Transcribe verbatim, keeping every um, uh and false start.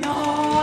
No!